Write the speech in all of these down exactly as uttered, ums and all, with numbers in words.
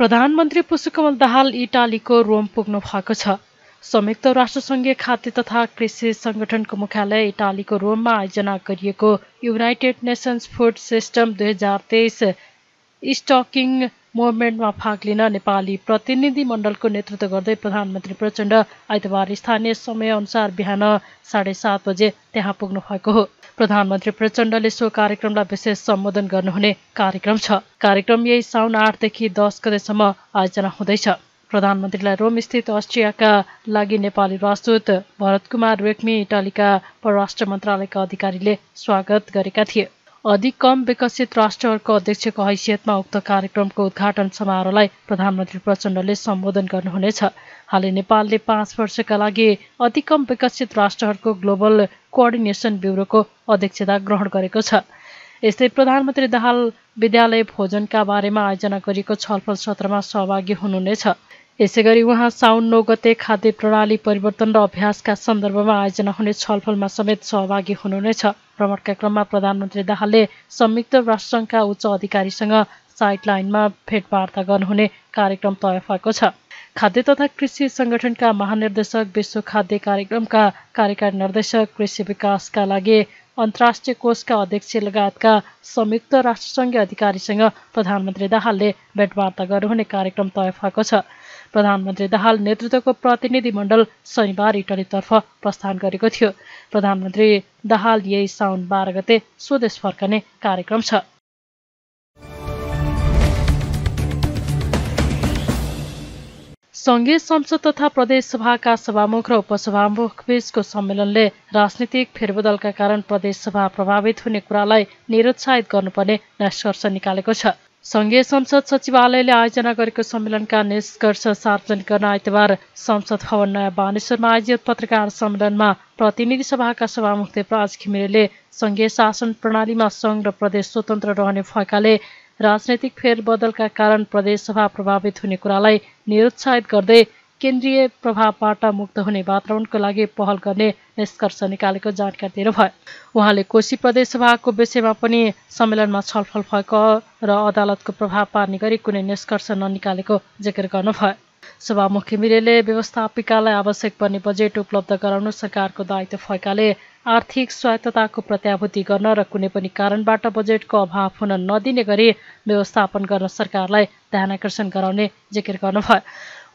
प्रधानमन्त्री पुष्पकमल दाहाल इटालीको रोम पुग्नु भएको छ। संयुक्त राष्ट्रसङ्घीय खाद्य तथा कृषि संगठनको मुख्यालय इटालीको रोममा आयोजना गरिएको युनाइटेड नेसन्स फूड सिस्टम दुई हजार तेइस स्टकिङ मुभमेन्टमा भाग लिन नेपाली प्रतिनिधिमण्डलको नेतृत्व गर्दै प्रधानमन्त्री प्रचण्ड आइतबार स्थानीय समयअनुसार बिहान साढे सात बजे त्यहाँ पुग्नु भएको हो। प्रधानमन्त्री प्रचण्डले सो कार्यक्रमलाई विशेष सम्बोधन गर्नुहुने कार्यक्रम छ। कार्यक्रम यही साउन आठदेखि दस गतेसम्म आयोजना हुँदैछ। प्रधानमन्त्रीलाई रोमस्थित अस्ट्रियाका लागि नेपाली राजदूत भरत कुमार रेग्मी इटालीका परराष्ट्र मन्त्रालयका अधिकारीले स्वागत गरेका थिए। अधिक कम विकसित राष्ट्रहरूको अध्यक्षको हैसियतमा उक्त कार्यक्रमको उद्घाटन समारोहलाई प्रधानमन्त्री प्रचण्डले सम्बोधन गर्नुहुनेछ। हालै नेपालले पाँच वर्षका लागि अधिक कम विकसित राष्ट्रहरूको ग्लोबल कोअर्डिनेसन ब्युरोको अध्यक्षता ग्रहण गरेको छ। यस्तै प्रधानमन्त्री दाहाल विद्यालय भोजनका बारेमा आयोजना गरिएको छलफल सत्रमा सहभागी हुनुहुनेछ। यसै गरी उहाँ साउन नौ गते खाद्य प्रणाली परिवर्तन र अभ्यासका सन्दर्भमा आयोजना हुने छलफलमा समेत सहभागी हुनुहुनेछ। भ्रमणका क्रममा प्रधानमन्त्री दाहालले संयुक्त राष्ट्रसङ्घका उच्च अधिकारीसँग साइड लाइनमा भेटवार्ता गर्नुहुने कार्यक्रम तय भएको छ। खाद्य तथा कृषि संगठनका महानिर्देशक विश्व खाद्य कार्यक्रमका कार्यकारी निर्देशक कृषि विकासका लागि अन्तर्राष्ट्रिय कोषका अध्यक्ष लगायतका संयुक्त राष्ट्रसङ्घीय अधिकारीसँग प्रधानमन्त्री दाहालले भेटवार्ता गर्नुहुने कार्यक्रम तय भएको छ। प्रधानमन्त्री दाहाल नेतृत्वको प्रतिनिधिमण्डल शनिबार इटलीतर्फ प्रस्थान गरेको थियो। प्रधानमन्त्री दाहाल यही साउन बाह्र गते स्वदेश फर्कने कार्यक्रम छ। संघीय संसद तथा प्रदेशसभाका सभामुख र उपसभामुख बीचको सम्मेलनले राजनीतिक फेरबदलका कारण प्रदेशसभा प्रभावित हुने कुरालाई निरुत्साहित गर्नुपर्ने निष्कर्ष निकालेको छ। संघीय संसद सचिवालयले आयोजना गरेको सम्मेलनका निष्कर्ष सार्वजनिक गर्न आइतबार संसद भवन नयाँ बानेश्वरमा आयोजित पत्रकार सम्मेलनमा प्रतिनिधि सभाका सभामुख देवराज घिमिरेले संघीय शासन प्रणालीमा संघ र प्रदेश स्वतन्त्र रहने भएकाले राजनैतिक फेरबदलका कारण प्रदेशसभा प्रभावित हुने कुरालाई निरुत्साहित गर्दै केन्द्रीय प्रभावबाट मुक्त हुने वातावरणको लागि पहल गर्ने निष्कर्ष निकालेको जानकारी दिनुभयो। उहाँले कोशी प्रदेशसभाको विषयमा पनि सम्मेलनमा छलफल भएको र अदालतको प्रभाव पार्ने गरी कुनै निष्कर्ष ननिकालेको जिकिर गर्नुभयो। सभामुख घिमिरेले व्यवस्थापिकालाई आवश्यक पर्ने बजेट उपलब्ध गराउनु सरकारको दायित्व भएकाले आर्थिक स्वायत्तताको प्रत्याभूति गर्न र कुनै पनि कारणबाट बजेटको अभाव हुन नदिने गरी व्यवस्थापन गर्न सरकारलाई ध्यानाकर्षण गराउने जिकिर गर्नुभयो।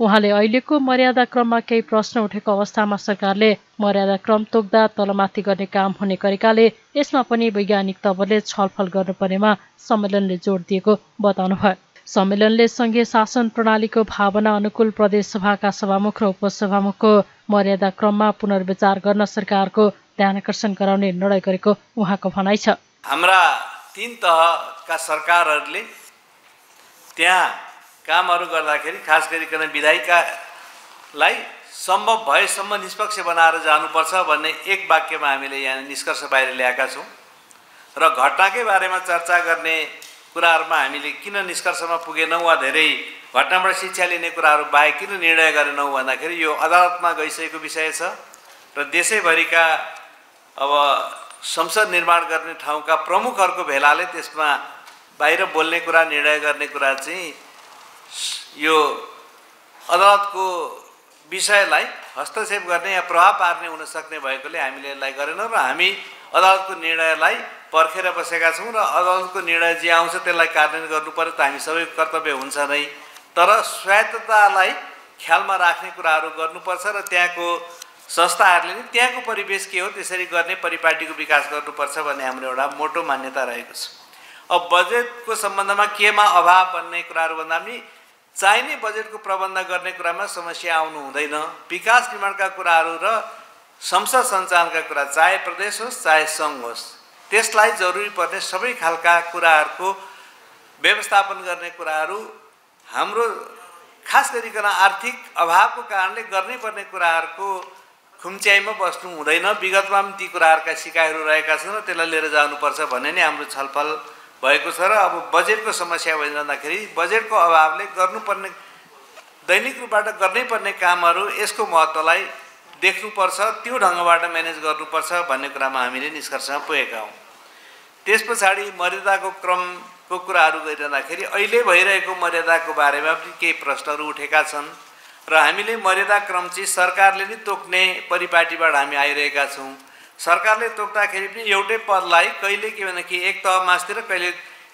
उहाँले अहिलेको मर्यादाक्रममा केही प्रश्न उठेको अवस्थामा सरकारले मर्यादाक्रम तोक्दा तलमाथि गर्ने काम हुने गरेकाले यसमा पनि वैज्ञानिक तवरले छलफल गर्नुपर्नेमा सम्मेलनले जोड दिएको बताउनुभयो। सम्मेलनले संघीय शासन प्रणालीको भावना अनुकूल प्रदेशसभाका सभामुख र उपसभामुखको मर्यादाक्रममा पुनर्विचार गर्न सरकारको ध्यानाकर्षण गराउने निर्णय गरेको उहाँको भनाइ छ। हाम्रा तीन तहका सरकारहरूले त्यहाँ कामहरु गर्दाखेरि खास गरिकन विधायिकालाई सम्भव भएसम्म निष्पक्ष बनाएर जानुपर्छ भन्ने एक वाक्यमा हामीले यहाँ निष्कर्ष बाहिर ल्याएका छौँ र घटनाकै बारेमा चर्चा गर्ने कुराहरुमा हामीले किन निष्कर्षमा पुगेनौँ वा धेरै घटनाबाट शिक्षा लिने कुराहरु बाहेक किन निर्णय गरेनौँ भन्दाखेरि यो अदालतमा गइसकेको विषय छ र देशैभरिका अब संसद निर्माण गर्ने ठाउँका प्रमुखहरुको भेलाले त्यसमा बाहिर बोल्ने कुरा निर्णय गर्ने कुरा चाहिँ यो अदालतको विषयलाई हस्तक्षेप गर्ने या प्रभाव पार्ने हुन सक्ने भएकोले हामीले यसलाई गरेनौँ र हामी अदालतको निर्णयलाई पर्खेर बसेका छौँ र अदालतको निर्णय जे आउँछ त्यसलाई कार्यान्वयन गर्नु पर्यो त हामी सबैको कर्तव्य हुन्छ नै। तर स्वायत्ततालाई ख्यालमा राख्ने कुराहरू गर्नुपर्छ र त्यहाँको संस्थाहरूले नि त्यहाँको परिवेश के हो त्यसरी गर्ने परिपाटीको विकास गर्नुपर्छ भन्ने हाम्रो एउटा मोटो मान्यता रहेको छ। अब बजेटको सम्बन्धमा केमा अभाव भन्ने कुराहरू भन्दा पनि चाहिने बजेटको प्रबन्ध गर्ने कुरामा समस्या आउनु हुँदैन। विकास निर्माणका कुराहरू र संसद सञ्चालनका कुरा चाहे प्रदेश होस् चाहे सङ्घ होस् त्यसलाई जरुरी पर्ने सबै खालका कुराहरूको व्यवस्थापन गर्ने कुराहरू हाम्रो खास गरिकन आर्थिक अभावको कारणले गर्नैपर्ने कुराहरूको खुम्च्याइमा बस्नु हुँदैन। विगतमा पनि ती कुराहरूका सिकाइहरू रहेका छन् र त्यसलाई लिएर जानुपर्छ भन्ने नै हाम्रो छलफल भएको छ। र अब बजेटको समस्या भइरहँदाखेरि बजेटको अभावले गर्नुपर्ने दैनिक रूपबाट गर्नैपर्ने कामहरू यसको महत्त्वलाई देख्नुपर्छ त्यो ढङ्गबाट म्यानेज गर्नुपर्छ भन्ने कुरामा हामीले निष्कर्षमा पुगेका हौँ। त्यस पछाडि मर्यादाको क्रम को कुराहरू गरिरहँदाखेरि अहिले भइरहेको मर्यादाको बारेमा पनि केही प्रश्नहरू उठेका छन् र हामीले मर्यादा क्रम चाहिँ सरकारले नै तोक्ने परिपाटीबाट हामी आइरहेका छौँ। सरकारले तोक्दाखेरि पनि एउटै पदलाई कहिले के भने कि एक तह मास्तिर कहिले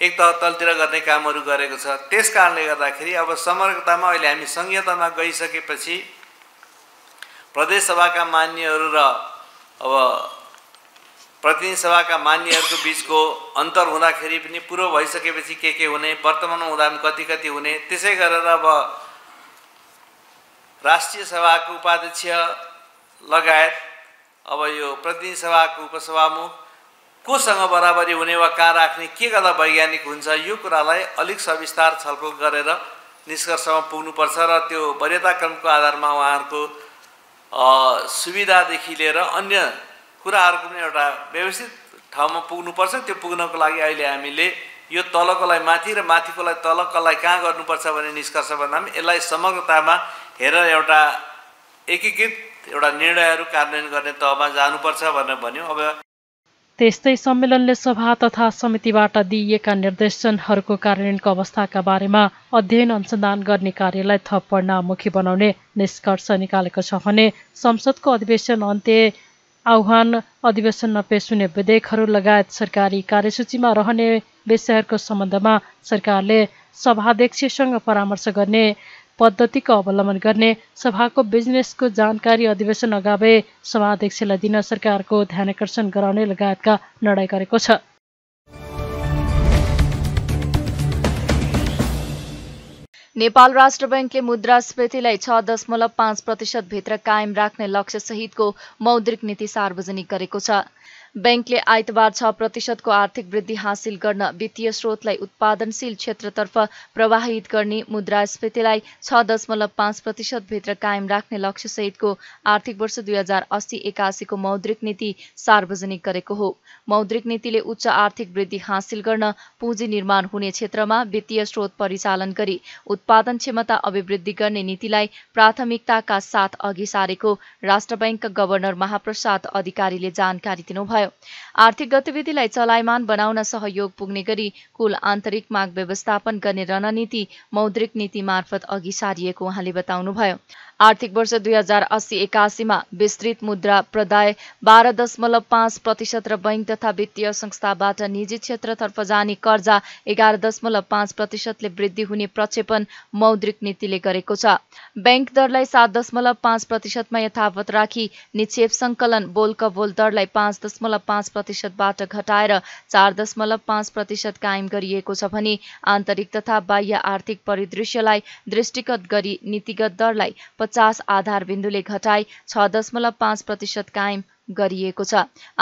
एक तह तलतिर गर्ने कामहरू गरेको छ। त्यस कारणले गर्दाखेरि अब समग्रतामा अहिले हामी संहितामा गइसकेपछि प्रदेश सभाका मान्यहरू र अब प्रतिनिधि सभाका मान्यहरूको बीचको अन्तर हुँदाखेरि पनि पूर्व भइसकेपछि के के हुने, वर्तमानमा हुँदा पनि कति कति हुने। त्यसै गरेर अब राष्ट्रिय सभाको उपाध्यक्ष लगायत अब यो प्रतिनिधि सभाको उपसभामुख कोसँग बराबरी हुने वा कहाँ राख्ने के गर्दा वैज्ञानिक हुन्छ, यो कुरालाई अलिक सविस्तार छलफल गरेर निष्कर्षमा पुग्नुपर्छ र त्यो वरियताक्रमको आधारमा उहाँहरूको सुविधादेखि लिएर अन्य कुराहरूको पनि एउटा व्यवस्थित ठाउँमा पुग्नुपर्छ। त्यो पुग्नको लागि अहिले हामीले यो तलकोलाई माथि र माथिकोलाई तलकोलाई कहाँ गर्नुपर्छ भन्ने निष्कर्ष भन्दा पनि यसलाई समग्रतामा हेरेर एउटा एकीकृत एउटा निर्णयहरू कार्यान्वयन गर्ने तहमा जानुपर्छ भनेर भन्यो। अब त्यस्तै सम्मेलनले सभा तथा समितिबाट दिइएका निर्देशनहरूको कार्यान्वयनको अवस्थाका बारेमा अध्ययन अनुसन्धान गर्ने कार्यलाई थप परिणाममुखी बनाउने निष्कर्ष निकालेको छ भने संसदको अधिवेशन अन्त्य आह्वान अधिवेशनमा पेश हुने विधेयकहरू लगायत सरकारी कार्यसूचीमा रहने विषयहरूको सम्बन्धमा सरकारले सभाध्यक्षसँग परामर्श गर्ने, पद्धतिको अवलम्बन गर्ने, सभाको बिजनेसको जानकारी अधिवेशन अगावै सभाध्यक्षलाई दिन सरकारको ध्यानकर्षण गराउने लगायतका निर्णय गरेको छ। नेपाल राष्ट्र बैंकले मुद्रास्फीतिलाई छ दशमलव पाँच प्रतिशत भित्र कायम राख्ने लक्ष्यसहितको मौद्रिक नीति सार्वजनिक गरेको छ। बैंकले आइतबार छ प्रतिशतको आर्थिक वृद्धि हासिल गर्न वित्तीय स्रोतलाई उत्पादनशील क्षेत्रतर्फ प्रवाहित गर्ने, मुद्रास्फीतिलाई छ दशमलव पाँच प्रतिशत भित्र कायम राख्ने लक्ष्यसहितको आर्थिक वर्ष दुई हजार अस्सी एकासीको मौद्रिक नीति सार्वजनिक गरेको हो। मौद्रिक नीतिले उच्च आर्थिक वृद्धि हासिल गर्न पुँजी निर्माण हुने क्षेत्रमा वित्तीय स्रोत परिचालन गरी उत्पादन क्षमता अभिवृद्धि गर्ने नीतिलाई प्राथमिकताका साथ अघि सारेको राष्ट्र बैंकका गभर्नर महाप्रसाद अधिकारीले जानकारी दिनुभयो। आर्थिक गतिविधिलाई चलायमान बनाउन सहयोग पुग्ने गरी कुल आन्तरिक माग व्यवस्थापन गर्ने रणनीति मौद्रिक नीति मार्फत अघि सारिएको उहाँले बताउनुभयो। आर्थिक वर्ष दुई हजार अस्सी एकासीमा विस्तृत मुद्रा प्रदाय बाह्र दशमलव पाँच प्रतिशत र बैंक तथा वित्तीय संस्थाबाट निजी क्षेत्रतर्फ जाने कर्जा एघार दशमलव पाँच प्रतिशतले वृद्धि हुने प्रक्षेपण मौद्रिक नीतिले गरेको छ। बैंक दरलाई सात दशमलव पाँच प्रतिशतमा यथावत राखी निक्षेप सङ्कलन बोलका बोल दरलाई पाँच दशमलव पाँच प्रतिशतबाट घटाएर चार दशमलव पाँच प्रतिशत कायम गरिएको छ भने आन्तरिक तथा बाह्य आर्थिक परिदृश्यलाई दृष्टिगत गरी नीतिगत दरलाई पचास आधार बिन्दुले घटाई छ दशमलव पाँच प्रतिशत कायम गरिएको छ।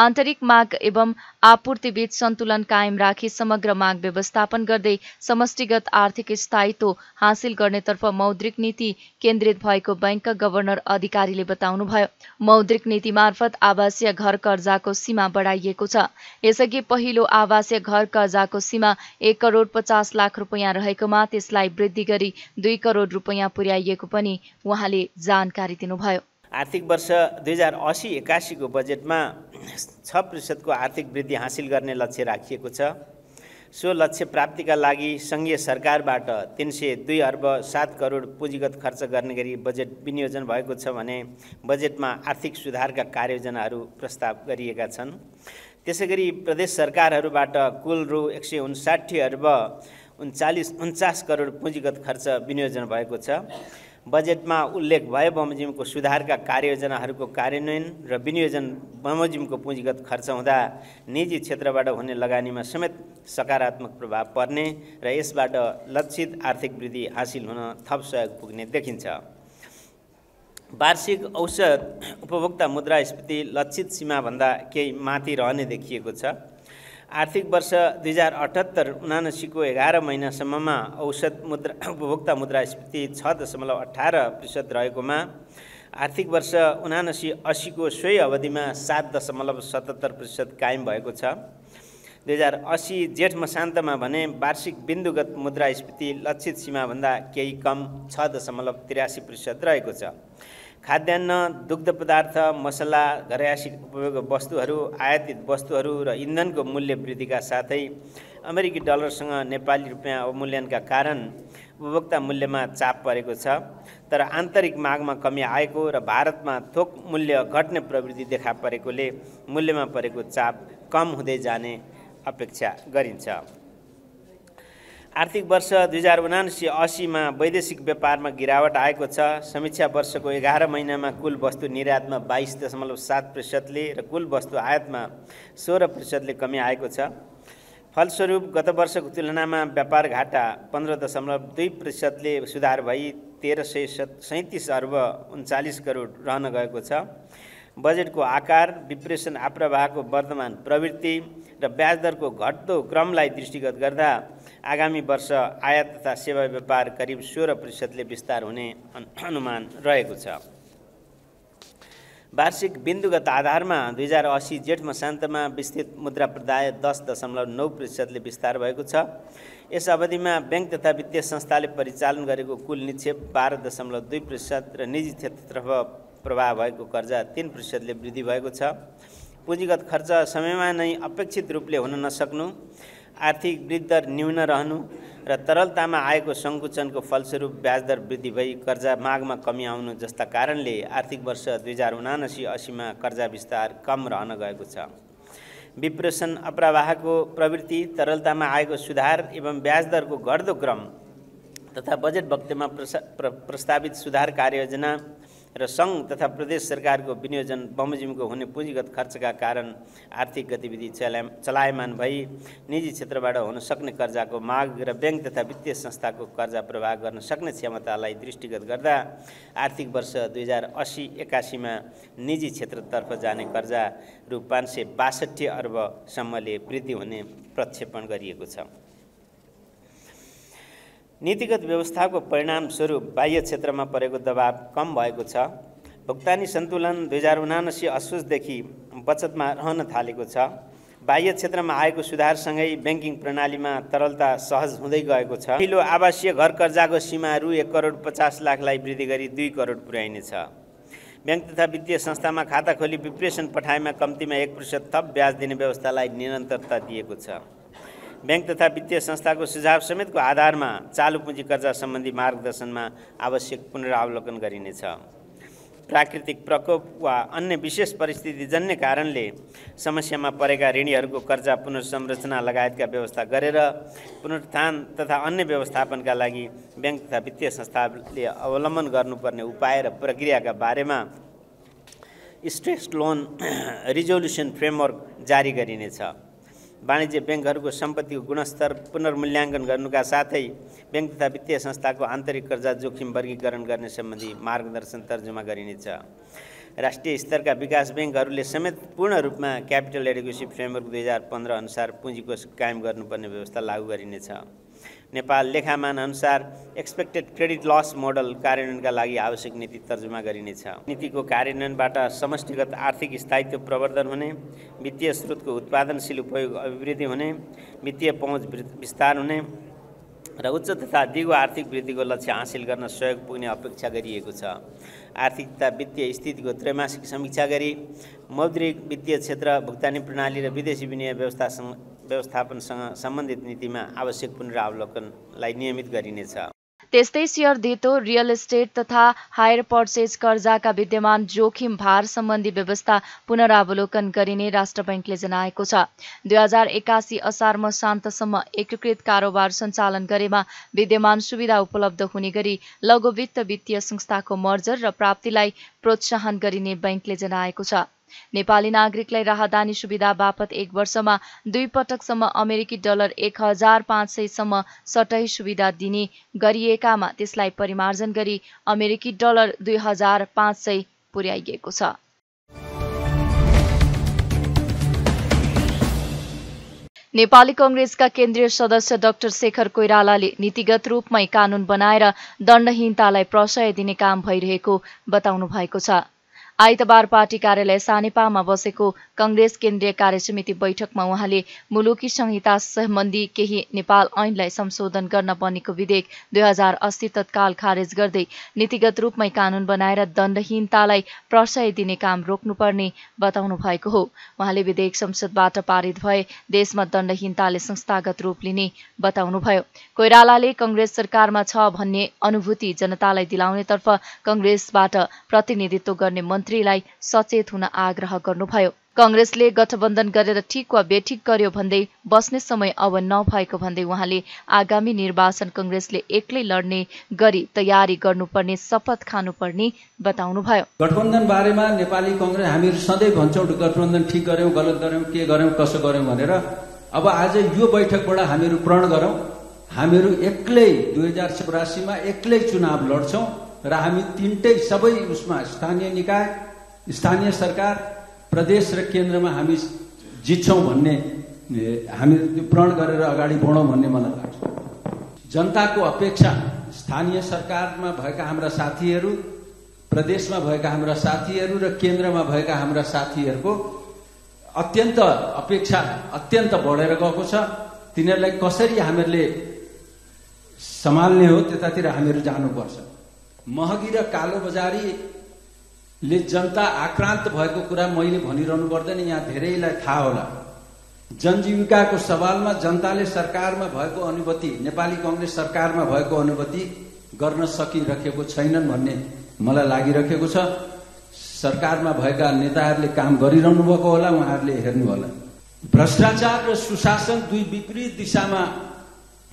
आन्तरिक माग एवं आपूर्तिबीच सन्तुलन कायम राखी समग्र माग व्यवस्थापन गर्दै समष्टिगत आर्थिक स्थायित्व हासिल गर्नेतर्फ मौद्रिक नीति केन्द्रित भएको बैंकका गभर्नर अधिकारीले बताउनुभयो। मौद्रिक नीति मार्फत आवासीय घर कर्जाको सीमा बढाइएको छ। यसअघि पहिलो आवासीय घर कर्जाको सीमा एक करोड़ पचास लाख रुपियाँ रहेकोमा त्यसलाई वृद्धि गरी दुई करोड़ रुपियाँ पुर्याइएको पनि उहाँले जानकारी दिनुभयो। आर्थिक वर्ष दुई हजार अस्सी एकासी को बजेट में छ प्रतिशत को आर्थिक वृद्धि हासिल करने लक्ष्य राखिएको छ। सो लक्ष्य प्राप्ति का लागि संघीय सरकारबाट तीन सौ दुई अर्ब सात करोड़ पूंजीगत खर्च करने गरी बजेट विनियोजन भएको छ भने बजेट में आर्थिक सुधार का कार्ययोजना प्रस्ताव गरिएका छन्। त्यसैगरी प्रदेश सरकारहरूबाट कुल रु एक सौ उनसाठी अर्ब उन्चालीस उन्चास करोड़ पूंजीगत खर्च विनियोजन भएको छ। बजेटमा उल्लेख भए बमोजिमको सुधारका कार्ययोजनाहरूको कार्यान्वयन र विनियोजन बमोजिमको पुँजीगत खर्च हुँदा निजी क्षेत्रबाट हुने लगानीमा समेत सकारात्मक प्रभाव पर्ने र यसबाट लक्षित आर्थिक वृद्धि हासिल हुन थप सहयोग पुग्ने देखिन्छ। वार्षिक औसत उपभोक्ता मुद्रास्फीति लक्षित सीमाभन्दा केही माथि रहने देखिएको छ। आर्थिक वर्ष दुई हजार अठहत्तर उनासीको एघार महिनासम्ममा औसत मुद्रा उपभोक्ता मुद्रास्फीति छ दशमलव अठार प्रतिशत रहेकोमा आर्थिक वर्ष उनासी अस्सीको सोही अवधिमा सात दशमलव सतहत्तर प्रतिशत कायम भएको छ। दुई हजार अस्सी जेठ मसान्तमा भने वार्षिक बिन्दुगत मुद्रास्फीति लक्षित सीमाभन्दा केही कम छ दशमलव तिरासी प्रतिशत रहेको छ। खाद्यान्न, दुग्ध पदार्थ, मसला, घरयासी उपयोग वस्तुहरू, आयातित वस्तुहरू र इन्धनको मूल्य वृद्धिका साथै अमेरिकी डलरसँग नेपाली रुपियाँ अवमूल्यनका कारण उपभोक्ता मूल्यमा चाप परेको छ, तर आन्तरिक मागमा कमी आएको र भारतमा थोक मूल्य घट्ने प्रवृत्ति देखा परेकोले मूल्यमा परेको चाप कम हुँदै जाने अपेक्षा गरिन्छ। आर्थिक वर्ष दुई हजार उनासी असीमा वैदेशिक व्यापारमा गिरावट आएको छ। समीक्षा वर्षको एघार महिनामा कुल वस्तु निर्यातमा बाइस दशमलव सात प्रतिशतले र कुल वस्तु आयातमा सोह्र प्रतिशतले कमी आएको छ। फलस्वरूप गत वर्षको तुलनामा व्यापार घाटा पन्ध्र दशमलव दुई प्रतिशतले सुधार भई तेह्र सय सैँतिस अर्ब उन्चालिस करोड रहन गएको छ। बजेटको आकार, विप्रेषण आप्रवाहको वर्तमान प्रवृत्ति र ब्याजदरको घट्दो क्रमलाई दृष्टिगत गर्दा आगामी वर्ष आयात तथा सेवा व्यापार करिब सोह्र प्रतिशतले विस्तार हुने अनुमान रहेको छ। वार्षिक बिन्दुगत आधारमा दुई हजार असी जेठ मसान्तमा विस्तृत मुद्रा प्रदाय दस दशमलव नौ प्रतिशतले विस्तार भएको छ। यस अवधिमा ब्याङ्क तथा वित्तीय संस्थाले परिचालन गरेको कुल निक्षेप बाह्र दशमलव दुई प्रतिशत र निजी क्षेत्रतर्फ प्रवाह भएको कर्जा तीन प्रतिशतले वृद्धि भएको छ। पुँजीगत खर्च समयमा नै अपेक्षित रूपले हुन नसक्नु, आर्थिक वृद्धिदर न्यून रहनु र तरलतामा आएको सङ्कुचनको फलस्वरूप ब्याजदर वृद्धि भई कर्जा मागमा कमी आउनु जस्ता कारणले आर्थिक वर्ष दुई हजार उनासी असीमा कर्जा विस्तार कम रहन गएको छ। विप्रेषण अप्रवाहको प्रवृत्ति, तरलतामा आएको सुधार एवं ब्याजदरको घट्दो क्रम तथा बजेट वक्तमा प्रस्तावित सुधार कार्ययोजना र सङ्घ तथा प्रदेश सरकारको विनियोजन बमोजिमको हुने पुँजीगत खर्चका कारण आर्थिक गतिविधि चला चलायमान भई निजी क्षेत्रबाट हुन सक्ने कर्जाको माग र ब्याङ्क तथा वित्तीय संस्थाको कर्जा प्रवाह गर्न सक्ने क्षमतालाई दृष्टिगत गर्दा आर्थिक वर्ष दुई हजार असी एकासीमा निजी क्षेत्रतर्फ जाने कर्जा रु पाँच सय बासठी अर्बसम्मले वृद्धि हुने प्रक्षेपण गरिएको छ। नीतिगत व्यवस्थाको परिणामस्वरूप बाह्य क्षेत्रमा परेको दबाव कम भएको छ। भुक्तानी सन्तुलन दुई हजार उनासी असोजदेखि बचतमा रहन थालेको छ। बाह्य क्षेत्रमा आएको सुधारसँगै ब्याङ्किङ प्रणालीमा तरलता सहज हुँदै गएको छ। पहिलो आवासीय घर कर्जाको सीमा रु एक करोड पचास लाखलाई वृद्धि गरी दुई करोड पुर्याइनेछ। ब्याङ्क तथा वित्तीय संस्थामा खाता खोली विप्रेषण पठाइमा कम्तीमा एक प्रतिशत थप ब्याज दिने व्यवस्थालाई निरन्तरता दिएको छ। ब्याङ्क तथा वित्तीय संस्थाको सुझाव समेतको आधारमा चालु पुँजी कर्जा सम्बन्धी मार्गदर्शनमा आवश्यक पुनरावलोकन गरिनेछ। प्राकृतिक प्रकोप वा अन्य विशेष परिस्थितिजन्य कारणले समस्यामा परेका ऋणीहरूको कर्जा पुनर्संरचना लगायतका व्यवस्था गरेर पुनरुत्थान तथा अन्य व्यवस्थापनका लागि ब्याङ्क तथा वित्तीय संस्थाले अवलम्बन गर्नुपर्ने उपाय र प्रक्रियाका बारेमा स्ट्रेस लोन रिजोल्युसन फ्रेमवर्क जारी गरिनेछ। वाणिज्य ब्याङ्कहरूको सम्पत्तिको गुणस्तर पुनर्मूल्याङ्कन गर्नुका साथै ब्याङ्क तथा वित्तीय संस्थाको आन्तरिक कर्जा जोखिम वर्गीकरण गर्ने सम्बन्धी मार्गदर्शन तर्जुमा गरिनेछ। राष्ट्रिय स्तरका विकास ब्याङ्कहरूले समेत पूर्ण रूपमा क्यापिटल एडिक्वेसी फ्रेमवर्क दुई हजार पन्ध्र अनुसार पुँजीकोष कायम गर्नुपर्ने व्यवस्था लागू गरिनेछ। नेपाल लेखामान अनुसार एक्सपेक्टेड क्रेडिट लस मोडल कार्यान्वयनका लागि आवश्यक नीति तर्जुमा गरिनेछ। नीतिको कार्यान्वयनबाट समष्टिगत आर्थिक स्थायित्व प्रवर्धन हुने, वित्तीय स्रोतको उत्पादनशील उपयोग अभिवृद्धि हुने, वित्तीय पहुँच विस्तार हुने र उच्च तथा दिगो आर्थिक वृद्धिको लक्ष्य हासिल गर्न सहयोग पुग्ने अपेक्षा गरिएको छ। आर्थिक तथा वित्तीय स्थितिको त्रैमासिक समीक्षा गरी मौद्रिक वित्तीय क्षेत्र, भुक्तानी प्रणाली र विदेशी विनिमय व्यवस्थासँग व्यवस्थापनसँग सम्बन्धित नीतिमा आवश्यक पुनरावलोकनलाई नियमित गरिनेछ। त्यस्तै शेयर धितो, रियल इस्टेट तथा हायर पर्चेज कर्जाका विद्यमान जोखिम भार सम्बन्धी व्यवस्था पुनरावलोकन गरिने राष्ट्र बैंकले जनाएको छ। दुई हजार एकासी असार मसान्तसम्म एकीकृत कारोबार सञ्चालन गरेमा विद्यमान सुविधा उपलब्ध हुने गरी लघु वित्त वित्तीय संस्थाको मर्जर र प्राप्तिलाई प्रोत्साहन गरिने बैंकले जनाएको छ। नेपाली नागरिकलाई राहदानी सुविधा बापत एक वर्षमा दुई पटकसम्म अमेरिकी डलर एक हजार पाँच सयसम्म सटही सुविधा दिने गरिएकामा त्यसलाई परिमार्जन गरी अमेरिकी डलर दुई हजार पाँच सय पुर्याइएको छ। नेपाली कङ्ग्रेसका केन्द्रीय सदस्य डाक्टर शेखर कोइरलाले नीतिगत रूपमै कानुन बनाएर दण्डहीनतालाई प्रश्रय दिने काम भइरहेको बताउनु भएको छ। आइतबार पार्टी कार्यालय सानेपामा बसेको कंग्रेस केन्द्रीय कार्यसमिति बैठकमा उहाँले मुलुकी संहिता सम्बन्धी केही नेपाल ऐनलाई संशोधन गर्न बनेको विधेयक दुई हजार अस्सी तत्काल खारेज गर्दै नीतिगत रूपमै कानून बनाएर दण्डहीनतालाई प्रश्रय दिने काम रोक्नुपर्ने बताउनु भएको हो। उहाँले विधेयक संसदबाट पारित भए देशमा दण्डहीनताले संस्थागत रूप लिने बताउनुभयो। कोइरालाले कंग्रेस सरकारमा छ भन्ने अनुभूति जनतालाई दिलाउनेतर्फ कंग्रेसबाट प्रतिनिधित्व गर्ने मन्त्रीलाई सचेत हुन आग्रह गर्नुभयो। कंग्रेसले गठबन्धन गरेर ठीक वा बेठिक गर्यो भन्दै बस्ने समय अब नभएको भन्दै उहाँले आगामी निर्वाचन कंग्रेसले एक्लै लड्ने गरी तयारी गर्नुपर्ने शपथ खानुपर्ने बताउनुभयो। गठबन्धन बारेमा नेपाली कंग्रेस हामीहरु सधैँ भन्छौं गठबन्धन ठीक गर्यौं गलत गर्यौं के गर्यौं कसो गर्यौं भनेर। अब आज यो बैठकबाट हामीहरु प्रण गरौं हामीहरु एक्लै दुई हजार चौरासी मा एक्लै चुनाव लड्छौं र हामी तीनटै सबै उसमा स्थानीय निकाय स्थानीय सरकार प्रदेश र केन्द्रमा हामी जित्छौं भन्ने हामी प्रण गरेर अगाडि बढौं भन्ने मलाई लाग्छ। जनताको अपेक्षा स्थानीय सरकारमा भएका हाम्रा साथीहरू प्रदेशमा भएका हाम्रा साथीहरू र केन्द्रमा भएका हाम्रा साथीहरूको अत्यन्त अपेक्षा अत्यन्त बढेर गएको छ। तिनीहरूलाई कसरी हामीहरूले सम्हाल्ने हो त्यतातिर हामीहरू जानुपर्छ। महगी र कालोबजारीले जनता आक्रान्त भएको कुरा मैले भनिरहनु पर्दैन, यहाँ धेरैलाई थाहा होला। जनजीविकाको सवालमा जनताले सरकारमा भएको अनुभूति नेपाली कंग्रेस सरकारमा भएको अनुभूति गर्न सकिरहेको छैनन् भन्ने मलाई लागिरहेको छ। सरकारमा भएका नेताहरूले काम गरिरहनु भएको होला, उहाँहरूले हेर्नु होला। भ्रष्टाचार र सुशासन दुई विपरीत दिशामा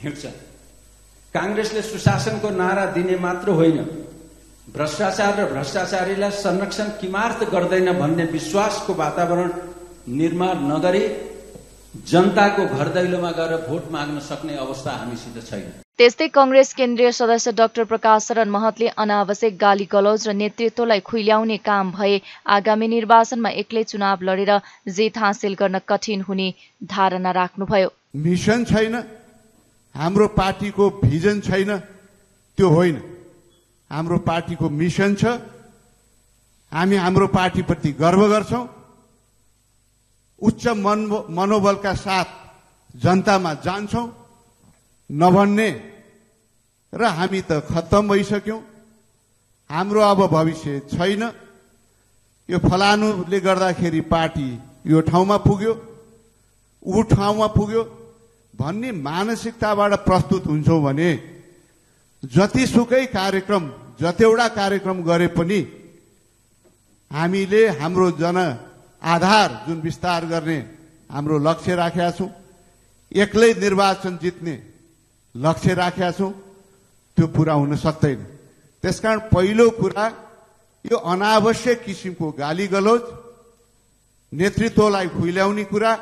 हिँड्छ। कांग्रेसले सुशासनको नारा दिने मात्र होइन भ्रष्टाचार र भ्रष्टाचारीलाई संरक्षण किमार्थ गर्दैन भन्ने विश्वासको वातावरण निर्माण नगरी जनताको घर दैलोमा गएर भोट माग्न सक्ने अवस्था हामीसित छैन। त्यस्तै कंग्रेस केन्द्रीय सदस्य डाक्टर प्रकाश शरण महतले अनावश्यक गाली गलौज र नेतृत्वलाई खुल्याउने काम भए आगामी निर्वाचनमा एक्लै चुनाव लडेर जित हासिल गर्न कठिन हुने धारणा राख्नुभयो। मिशन छैन, हाम्रो पार्टीको भिजन छैन, त्यो होइन। हाम्रो पार्टीको मिशन छ। हामी हाम्रो पार्टीप्रति गर्व गर्छौं। उच्च मन मनोबलका साथ जनतामा जान्छौं नभन्ने र हामी त खत्तम भइसक्यौं। हाम्रो अब भविष्य छैन। यो फलानुले गर्दाखेरि पार्टी यो ठाउँमा पुग्यो ऊ ठाउँमा पुग्यो भन्ने मानसिकताबाट प्रस्तुत हुन्छौं भने जतिसुकै कार्यक्रम जतिवटा कार्यक्रम गरे पनि हामीले हाम्रो जन आधार जुन विस्तार गर्ने हाम्रो लक्ष्य राखेका छौं, एक्लै निर्वाचन जित्ने लक्ष्य राखेका छौं, त्यो पूरा हुन सक्दैन। त्यसकारण पहिलो कुरा यो अनावश्यक किसिमको गाली गलौज नेतृत्वलाई खुल्याउने कुरा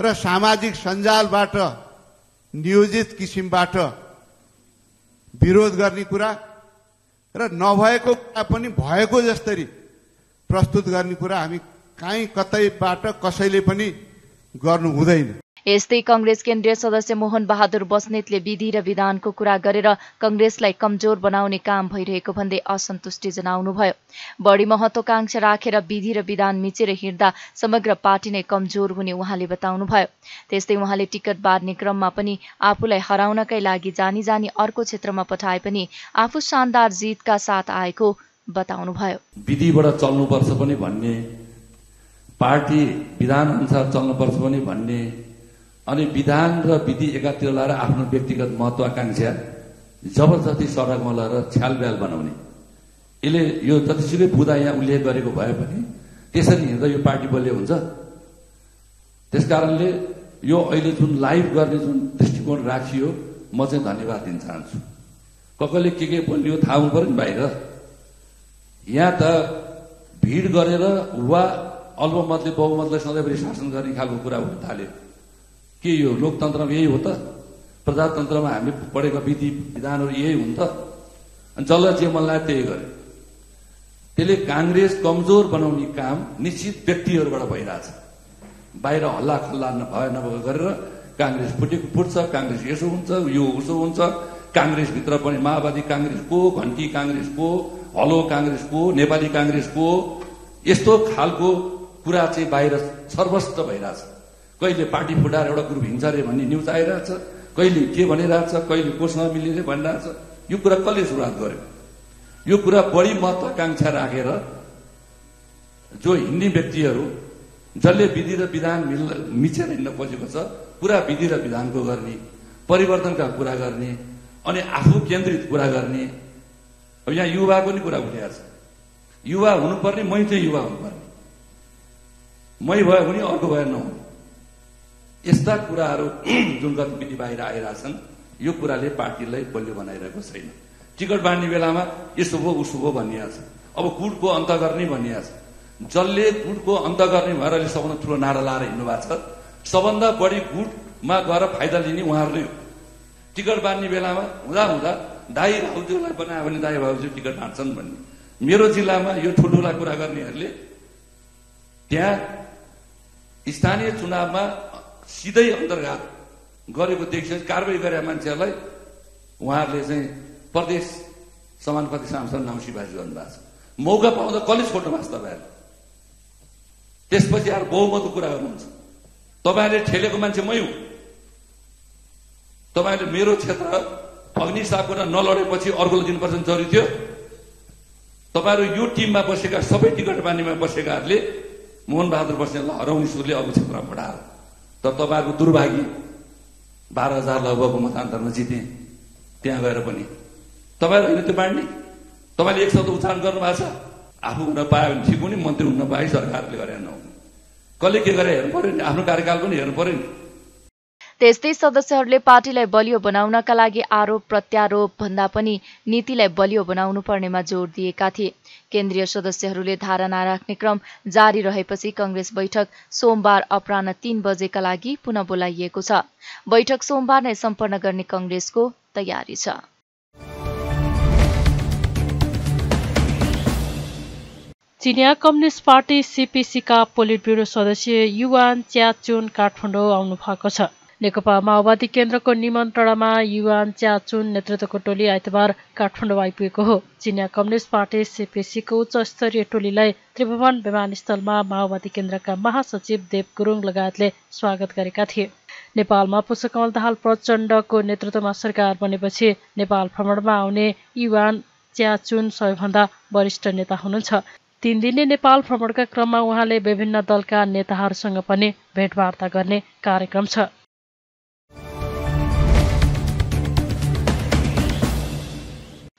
र सामाजिक सञ्जालबाट नियोजित किसिमबाट विरोध गर्ने कुरा र नभएको कुरा पनि भएको जस्तरी प्रस्तुत गर्ने कुरा हामी कहीँ कतैबाट कसैले पनि गर्नु हुँदैन। यस्तै कंग्रेस केन्द्रीय सदस्य मोहन बहादुर बस्नेतले विधि र विधानको कुरा गरेर कंग्रेसलाई कमजोर बनाउने काम भइरहेको भन्दै असन्तुष्टि जनाउनुभयो। बढी महत्वाकांक्षा राखेर विधि र विधान मिचेर हिँड्दा समग्र पार्टी नै कमजोर हुने उहाँले बताउनुभयो। त्यस्तै उहाँले टिकट बाँड्ने क्रममा पनि आफूलाई हराउनकै लागि जानी जानी अर्को क्षेत्रमा पठाए पनि आफू शानदार जितका साथ आएको बताउनुभयो। विधिबाट चल्नुपर्छ पनि भन्ने, पार्टी विधान अनुसार चल्नुपर्छ पनि भन्ने, अनि विधान र विधि एकातिर लाएर आफ्नो व्यक्तिगत महत्वाकांक्षा जबरजस्ती सडकमा लाएर छ्यालब्याल बनाउने। यसले यो जतिसुकै बुदा यहाँ उल्लेख गरेको भए पनि त्यसरी हिँड्दा यो पार्टी बलियो हुन्छ। त्यसकारणले यो अहिले जुन लाइभ गर्ने जुन दृष्टिकोण राखियो म चाहिँ धन्यवाद दिन चाहन्छु। कसैले के के बोल्यो थाहा हुनु पर्यो नि बाहिर। यहाँ त भिड गरेर वा अल्पमतले बहुमतले सधैँभरि शासन गर्ने खालको कुरा हुन थाल्यो। के यो लोकतन्त्रमा यही हो त? प्रजातन्त्रमा हामीले पढेका विधि विधानहरू यही हुन् त? अनि जसलाई जे मन लाग्यो त्यही गर्यो। त्यसले कांग्रेस कमजोर बनाउने काम निश्चित व्यक्तिहरूबाट भइरहेछ। बाहिर हल्ला खल्ला नभए नभए गरेर कांग्रेस फुटेको फुट्छ, कांग्रेस यसो हुन्छ, यो उसो हुन्छ, कांग्रेसभित्र पनि माओवादी कांग्रेसको घन्टी कांग्रेसको भलो कांग्रेस को नेपाली कांग्रेस को यो खाल कुरा बाहर सर्वस्त भइराछ। कहिले पार्टी फुटाएर एउटा ग्रुप हिँड्छ रे भन्ने न्यूज आइराछ, कहिले के भनिराछ, कहिले कोसँग मिलेर भनिराछ। यो कुरा कसले सुरुवात गर्यो? यो कुरा बढी महत्वाकांक्षा राखेर जो हिन्दी व्यक्तिहरू जसले विधि र विधान मिचेर हिँड्न खोजेको छ, पूरा विधि र विधानको गर्ने, परिवर्तनका कुरा गर्ने अनि आफू केन्द्रित कुरा गर्ने। अब यहाँ युवाको नि कुरा उठेको छ। युवा हुनुपर्ने मै चाहिँ युवा हुनुपर्ने, मै भयो भने अर्को भएन। यस्ता कुराहरू जुन गतिविधि बाहिर आइराछन्, यो कुराले पार्टीलाई बलियो बनाइरहेको छैन। टिकट बाँड्ने बेलामा यसो भो उसो भो भनिया छ, अब गुटको अन्त गर्ने भनिया छ। जसले गुटको अन्त गर्ने भएर अहिले सबभन्दा ठुलो नारा लाएर हिँड्नु भएको छ, सबभन्दा बढी गुटमा गएर फाइदा लिने उहाँहरूले हो। टिकट बाँड्ने बेलामा हुँदा हुँदा दाई भाउजूलाई बनायो भने दाई भाउजू टिकट बाँड्छन् भन्ने। मेरो जिल्लामा यो ठुल्ठुला कुरा गर्नेहरूले त्यहाँ स्थानीय चुनावमा सीधै अन्तर्घात गरेको देखिन्छ। कारवाही गरेका मान्छेहरूलाई उहाँहरूले चाहिँ प्रदेश समानुपातिक सांसद नाउँ सिफारिस गर्नुभएको छ। मौका पाउँदा कसले छोड्नु भएको छ तपाईँहरूले? त्यसपछि आएर बहुमतको कुरा गर्नुहुन्छ। तपाईँहरूले ठेलेको मान्छे मै हो। तपाईँहरूले मेरो क्षेत्र अग्नि सापकोना नलडेपछि अर्कोले दिनुपर्छ जरुरी थियो। तपाईँहरू यो टिममा बसेका सबै टिकट बानीमा बसेकाहरूले मोहन बहादुर बस्नेतलाई हराउने सुरले अब क्षेत्रमा पठायो। तर तपाईँहरूको दुर्भाग्य बाह्र हजार लगभगको मतान्तरमा जिते। त्यहाँ गएर पनि तपाईँहरू होइन त्यो बाँड्ने। तपाईँले एक शब्द उच्चारण गर्नुभएको छ, आफू हुन पायो भने ठिक हुने, मन्त्री हुन पाए सरकारले गरे नहुने। कसले के गरे हेर्नु पर्यो नि, आफ्नो कार्यकाल पनि हेर्नु पर्यो नि। त्यस्तै सदस्यहरूले पार्टीलाई बलियो बनाउनका लागि आरोप प्रत्यारोप भन्दा पनि नीतिलाई बलियो बनाउनु पर्नेमा जोड दिएका थिए। केन्द्रीय सदस्यहरूले धारणा राख्ने क्रम जारी रहेपछि कंग्रेस बैठक सोमबार अपराह्न तीन बजेका लागि पुनः बोलाइएको छ। बैठक सोमबार नै सम्पन्न गर्ने कंग्रेसको तयारी छ। चिनिया कम्युनिस्ट पार्टी सीपीसीका पोलिट ब्युरो सदस्य युवान च्याचुन काठमाडौँ आउनु भएको छ। नेकपा माओवादी केन्द्रको निमन्त्रणामा युवान च्याचुन नेतृत्वको टोली आइतबार काठमाडौँ आइपुगेको हो। चिनिया कम्युनिस्ट पार्टी सीपीसीको उच्च स्तरीय टोलीलाई त्रिभुवन विमानस्थलमा माओवादी केन्द्रका महासचिव देव गुरुंग लगायतले स्वागत गरेका थिए। नेपालमा पुष्पकमल दाहाल प्रचण्डको नेतृत्वमा सरकार बनेपछि नेपाल भ्रमणमा आउने युवान च्याचुन सबैभन्दा वरिष्ठ नेता हुनुहुन्छ। तीन दिनले नेपाल भ्रमणका क्रममा उहाँले विभिन्न दलका नेताहरूसँग पनि भेटवार्ता गर्ने कार्यक्रम छ।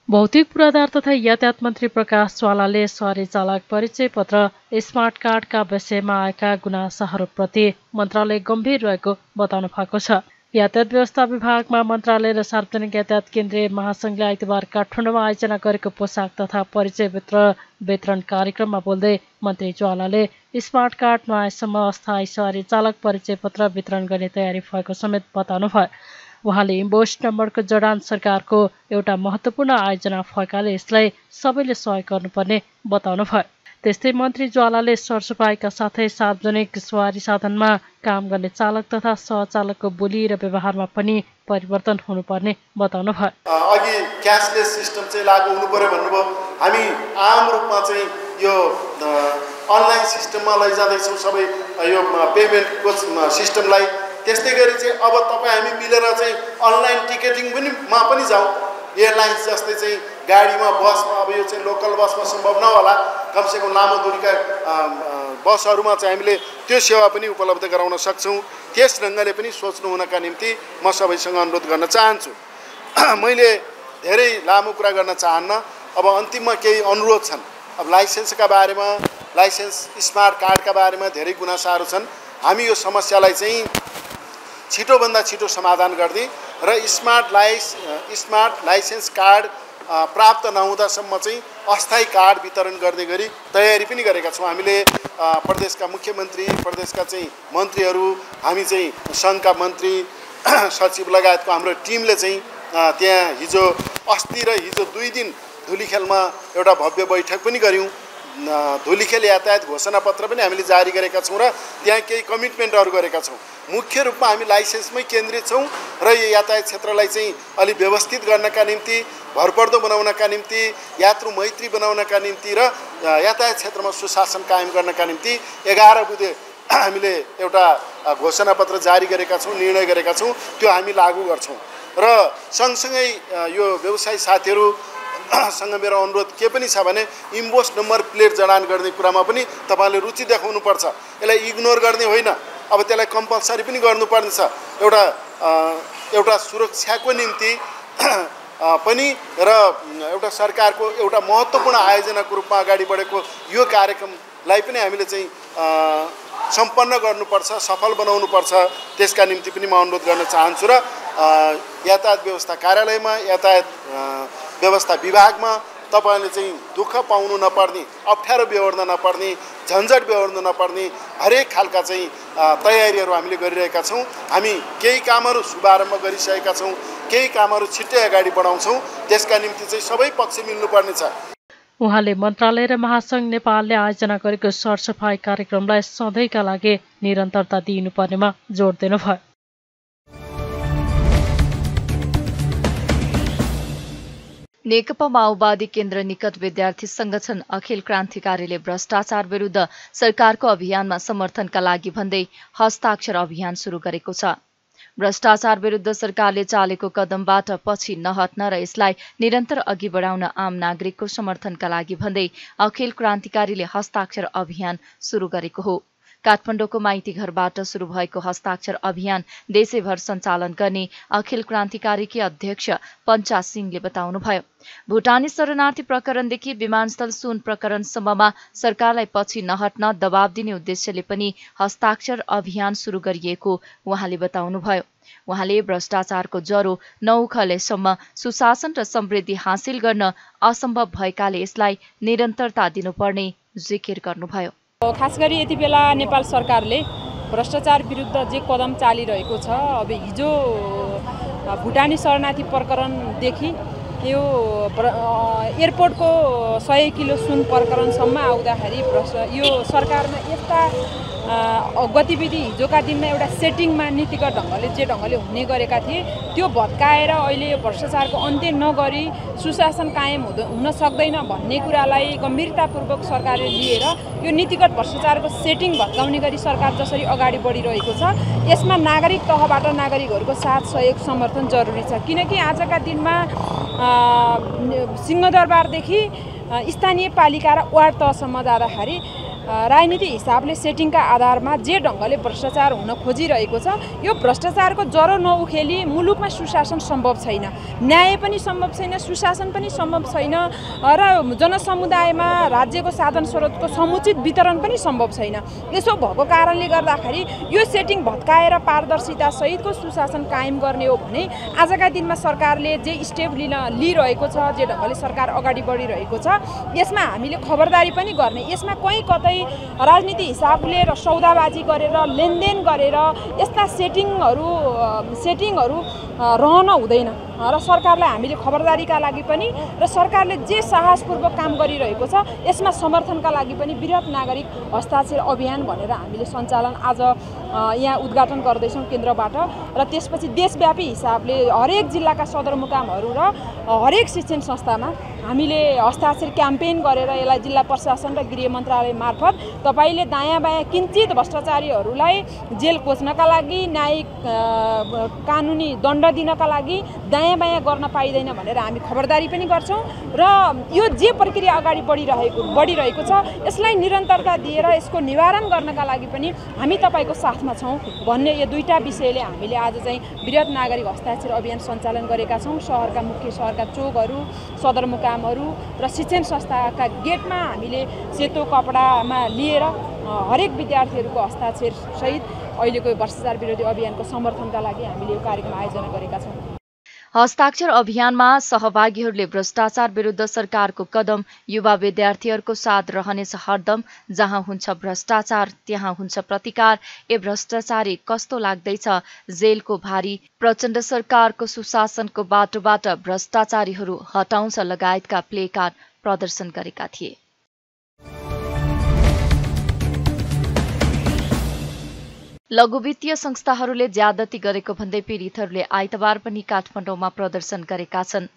भौतिक पूर्वाधार तथा यातायात मन्त्री प्रकाश ज्वालाले सवारी चालक परिचय पत्र स्मार्ट कार्डका विषयमा आएका गुनासाहरूप्रति मन्त्रालय गम्भीर रहेको बताउनु भएको छ। यातायात व्यवस्था विभागमा मन्त्रालय र सार्वजनिक यातायात केन्द्रीय महासंघले आइतबार काठमाडौँमा आयोजना गरेको पोसाक तथा परिचय पत्र वितरण कार्यक्रममा बोल्दै मन्त्री ज्वालाले स्मार्ट कार्ड नआएसम्म अस्थायी सवारी चालक परिचय पत्र वितरण गर्ने तयारी भएको समेत बताउनुभयो। उहाँले इम्बोस नम्बरको जडान सरकारको एउटा महत्त्वपूर्ण आयोजना भएकाले यसलाई सबैले सहयोग गर्नुपर्ने बताउनुभयो। त्यस्तै मन्त्री ज्वालाले सरसफाइका साथै सार्वजनिक सवारी साधनमा काम गर्ने चालक तथा सहचालकको बोली र व्यवहारमा पनि परिवर्तन हुनुपर्ने बताउनुभयो। अघि क्यासलेस सिस्टम चाहिँ लागू हुनु पर्यो भन्नुभयो। हामी आम रूपमा चाहिँ यो अनलाइन सिस्टममा लैजाँदैछौँ सबै यो पेमेन्टको सिस्टमलाई। त्यस्तै गरी चाहिँ अब तपाईँ हामी मिलेर चाहिँ अनलाइन टिकटिङ पनि मा पनि जाउँ। एयरलाइन्स जस्तै चाहिँ गाडीमा बसमा, अब यो चाहिँ लोकल बसमा सम्भव नहोला, कमसेकम लामो दूरीका बसहरूमा चाहिँ हामीले त्यो सेवा पनि उपलब्ध गराउन सक्छौँ। त्यस ढङ्गले पनि सोच्नु हुनका निम्ति म सबैसँग अनुरोध गर्न चाहन्छु। मैले धेरै लामो कुरा गर्न चाहन्न। अब अन्तिममा केही अनुरोध छन्। अब लाइसेन्सका बारेमा, लाइसेन्स स्मार्ट कार्डका बारेमा धेरै गुनासाहरू छन्। हामी यो समस्यालाई चाहिँ छिटोभन्दा छिटो समाधान गरिदिए र स्मार्ट लाइस स्मार्ट लाइसेन्स कार्ड प्राप्त नहुँदासम्म चाहिँ अस्थायी कार्ड वितरण गर्ने गरी तयारी पनि गरेका छौँ। हामीले प्रदेशका मुख्यमन्त्री, प्रदेशका चाहिँ मन्त्रीहरू, हामी चाहिँ सङ्घका मन्त्री सचिव लगायतको हाम्रो टिमले चाहिँ त्यहाँ हिजो अस्ति र हिजो दुई दिन धुलीखेलमा एउटा भव्य बैठक पनि गऱ्यौँ। धुलिखेल यातायात घोषणा पत्र पनि हामीले जारी गरेका छौं र त्यहाँ केही कमिटमेन्टहरु गरेका छौं। मुख्य रूपमा हामी लाइसेन्समै केन्द्रित छौं र यो यातायात क्षेत्रलाई चाहिँ अलि व्यवस्थित गर्नका निम्ति, भरपर्दो बनाउनका निम्ति, यात्रु मैत्री बनाउनका निम्ति र यातायात क्षेत्रमा सुशासन कायम गर्नका निम्ति एघार बुधे हामीले एउटा घोषणा पत्र जारी गरेका छौं, निर्णय गरेका छौं, त्यो हामी लागू गर्छौं। र सँगसँगै यो व्यवसायी साथीहरु सँग मेरो अनुरोध के पनि छ भने इम्बोस नम्बर प्लेट जडान गर्ने कुरामा पनि तपाईले रुचि देखाउनु पर्छ। यसलाई इग्नोर गर्ने होइन, अब त्यसलाई कम्पल्सरी पनि गर्नुपर्ने छ, एउटा एउटा सुरक्षाको निम्ति पनि र एउटा सरकारको एउटा महत्त्वपूर्ण आयोजनाको रूपमा अगाडि बढेको यो कार्यक्रमलाई पनि हामीले चाहिँ सम्पन्न गर्नुपर्छ, सफल बनाउनुपर्छ। त्यसका निम्ति पनि म अनुरोध गर्न चाहन्छु र यातायात व्यवस्था कार्यालयमा, यातायात व्यवस्था विभागमा तपाईले चाहिँ दुःख पाउनु नपर्ने, अप्ठ्यारो बेहोर्न नपर्ने, झन्झट बेहोर्न नपर्ने हरेक खालका चाहिँ तयारीहरू हामीले गरिरहेका छौं। हामी केही कामहरू शुभारम्भ गरिसकेका छौं, केही कामहरू छिट्टै अगाडि बढाउँछौं, त्यसका निम्ति चाहिँ सबै पक्ष मिल्नुपर्ने छ। उहाँले मन्त्रालय र महासंघ नेपालले आयोजना गरेको सरसफाई कार्यक्रमलाई सधैँका लागि निरन्तरता दिनुपर्नेमा जोड दिनुभयो। नेकपा माओवादी केन्द्र निकट विद्यार्थी संगठन अखिल क्रान्तिकारीले भ्रष्टाचार विरुद्ध सरकारको अभियानमा समर्थनका लागि भन्दै हस्ताक्षर अभियान सुरु गरेको छ। भ्रष्टाचार विरुद्ध सरकारले चालेको कदमबाट पछि नहट्न र यसलाई निरन्तर अघि बढाउन आम नागरिकको समर्थनका लागि भन्दै अखिल क्रान्तिकारीले हस्ताक्षर अभियान सुरु गरेको हो। काठमाडौँको माइती घरबाट सुरु भएको हस्ताक्षर अभियान देशैभर सञ्चालन गर्ने अखिल क्रान्तिकारीकी अध्यक्ष पंचा सिंहले बताउनुभयो। भुटानी शरणार्थी प्रकरणदेखि विमानस्थल सुन प्रकरणसम्ममा सरकारलाई पछि नहट्न दबाब दिने उद्देश्यले पनि हस्ताक्षर अभियान सुरु गरिएको उहाँले बताउनुभयो। उहाँले भ्रष्टाचारको जरो नउखलेसम्म सुशासन र समृद्धि हासिल गर्न असम्भव भएकाले यसलाई निरन्तरता दिनुपर्ने जिकिर गर्नुभयो। खास गरी यति बेला नेपाल सरकारले भ्रष्टाचार विरुद्ध जे कदम चालिरहेको छ, अब हिजो भुटानी शरणार्थी प्रकरणदेखि यो एयरपोर्टको सय किलो सुन प्रकरणसम्म आउँदाखेरि यो सरकारमा यस्ता गतिविधि हिजोका दिनमा एउटा सेटिङमा नीतिगत ढङ्गले जे ढङ्गले हुने गरेका थिए त्यो भत्काएर अहिले यो भ्रष्टाचारको अन्त्य नगरी सुशासन कायम हुन सक्दैन भन्ने कुरालाई गम्भीरतापूर्वक सरकारले लिएर यो नीतिगत भ्रष्टाचारको सेटिङ भत्काउने गरी सरकार जसरी अगाडि बढिरहेको छ, यसमा नागरिक तहबाट नागरिकहरूको साथ सहयोग समर्थन जरुरी छ। किनकि आजका दिनमा सिंहदरबारदेखि स्थानीय पालिका र वार्ड तहसम्म जाँदाखेरि राजनीतिक हिसाबले सेटिङका आधारमा जे ढङ्गले भ्रष्टाचार हुन खोजिरहेको छ, यो भ्रष्टाचारको जरो नउखेली मुलुकमा सुशासन सम्भव छैन, न्याय पनि सम्भव छैन, सुशासन पनि सम्भव छैन र जनसमुदायमा राज्यको साधन स्रोतको समुचित वितरण पनि सम्भव छैन। यसो भएको कारणले गर्दाखेरि यो सेटिङ भत्काएर पारदर्शिता सहितको सुशासन कायम गर्ने हो भने आजका दिनमा सरकारले जे स्टेप लिन लिइरहेको छ, जे ढङ्गले सरकार अगाडि बढिरहेको छ, यसमा हामीले खबरदारी पनि गर्ने, यसमा कहीँ कतै राजनीति हिसाबले र सौदाबाजी गरेर लेनदेन गरेर यस्ता सेटिङहरू सेटिङहरू रहन हुँदैन र सरकारलाई हामीले खबरदारीका लागि पनि र सरकारले जे साहसपूर्वक काम गरिरहेको छ यसमा समर्थनका लागि पनि वृहत नागरिक हस्ताक्षर अभियान भनेर हामीले सञ्चालन आज यहाँ उद्घाटन गर्दैछौँ केन्द्रबाट र त्यसपछि देशव्यापी हिसाबले हरेक जिल्लाका सदरमुकामहरू र हरेक शिक्षण संस्थामा हामीले हस्ताक्षर क्याम्पेन गरेर यसलाई जिल्ला प्रशासन र गृह मन्त्रालय मार्फत तपाईले दायाँ बायाँ किञ्चित भ्रष्टाचारीहरूलाई जेल खोज्नका लागि, न्यायिक कानुनी दण्ड दिनका लागि दायाँ बायाँ गर्न पाइँदैन भनेर हामी खबरदारी पनि गर्छौँ र यो जे प्रक्रिया अगाडि बढिरहेको बढिरहेको छ यसलाई निरन्तरता दिएर यसको निवारण गर्नका लागि पनि हामी तपाईँको साथमा छौँ भन्ने यो दुईवटा विषयले हामीले आज चाहिँ वृहत नागरिक हस्ताक्षर अभियान सञ्चालन गरेका छौँ। सहरका मुख्य सहरका चोकहरू, सदरमुकामहरू र शिक्षण संस्थाका गेटमा हामीले सेतो कपडामा लिएर हरेक विद्यार्थीहरूको हस्ताक्षर सहित अहिलेको भ्रष्टाचार विरोधी अभियानको समर्थनका लागि हामीले यो कार्यक्रम आयोजना गरेका छौँ। हस्ताक्षर अभियानमा सहभागीहरूले भ्रष्टाचार विरुद्ध सरकारको कदम युवा विद्यार्थीहरूको साथ रहनेछ हरदम, जहाँ हुन्छ भ्रष्टाचार त्यहाँ हुन्छ प्रतिकार, ए भ्रष्टाचारी कस्तो लाग्दैछ जेलको भारी, प्रचण्ड सरकारको सुशासनको बाटोबाट भ्रष्टाचारीहरू हटाउँछ लगायतका प्लेकार्ड प्रदर्शन गरेका थिए। लघुवित्तीय संस्थाहरूले ज्यादती गरेको भन्दै पीडितहरूले आइतबार पनि काठमाडौँमा प्रदर्शन गरेका छन्।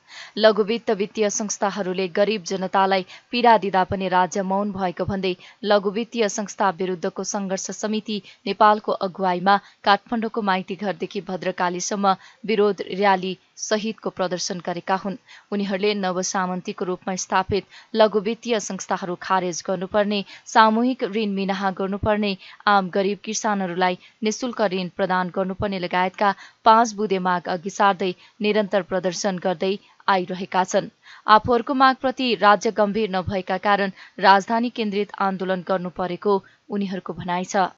लघुवित्त वित्तीय संस्थाहरूले गरीब जनतालाई पीडा दिँदा पनि राज्य मौन भएको भन्दै लघुवित्तीय संस्था विरुद्धको संघर्ष समिति नेपालको अगुवाईमा काठमाडौँको माइतीघरदेखि भद्रकालीसम्म विरोध र्याली सहितको प्रदर्शन गरेका हुन्। उनीहरूले नवसामन्तीको रूपमा स्थापित लघुवित्तीय संस्थाहरू खारेज गर्नुपर्ने, सामूहिक ऋण मिनाहा गर्नुपर्ने, आम गरीब किसानहरूलाई निःशुल्क ऋण प्रदान गर्नुपर्ने लगायतका पाँच बुँदे माग अघि सार्दै निरन्तर प्रदर्शन गर्दै आइरहेका छन्। आफूहरूको मागप्रति राज्य गम्भीर नभएका कारण राजधानी केन्द्रित आन्दोलन गर्नु परेको उनीहरूको भनाइ छ।